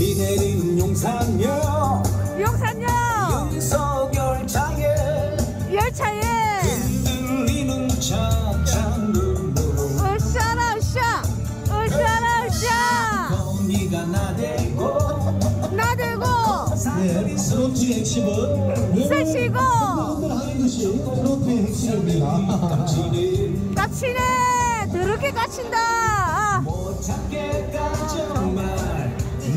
비 내리는 용산역, 용산역 윤석열 차에, 열차에 흔들리는 차차 눈물로 으쌰라 으쌰, 으쌰라 으쌰 거미가 나대고 나대고 네, 트로트의 핵심은 섹시고 오늘 하는 것이 트로트의 핵심입니다. 깝치네 깝치네 더럽게 깝친다. 못 찾게 깝정말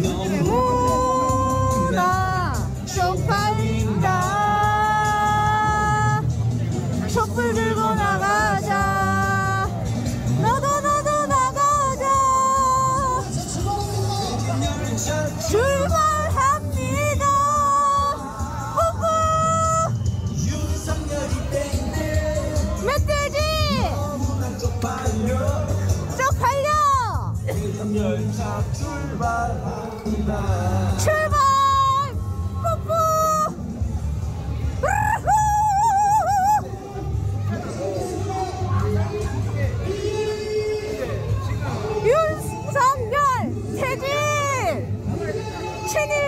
너무나 쪽팔린다. 촛불 들고 나가자. 너도 나가자. 출발합니다. 후후 윤석열이 때문에 멧돼지 너무나 쪽팔려. 열차 출발합니다. 출발! 뽀뽀! 윤석열 퇴진!